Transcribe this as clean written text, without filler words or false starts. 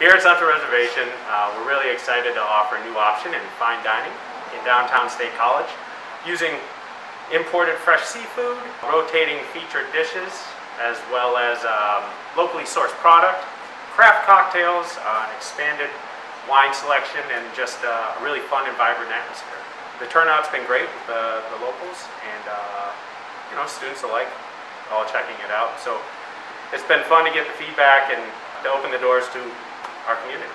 Here at Central Reservation, we're really excited to offer a new option in fine dining in downtown State College using imported fresh seafood, rotating featured dishes, as well as locally sourced product, craft cocktails, an expanded wine selection, and just a really fun and vibrant atmosphere. The turnout's been great with the locals and you know, students alike, all checking it out. So it's been fun to get the feedback and to open the doors to our community.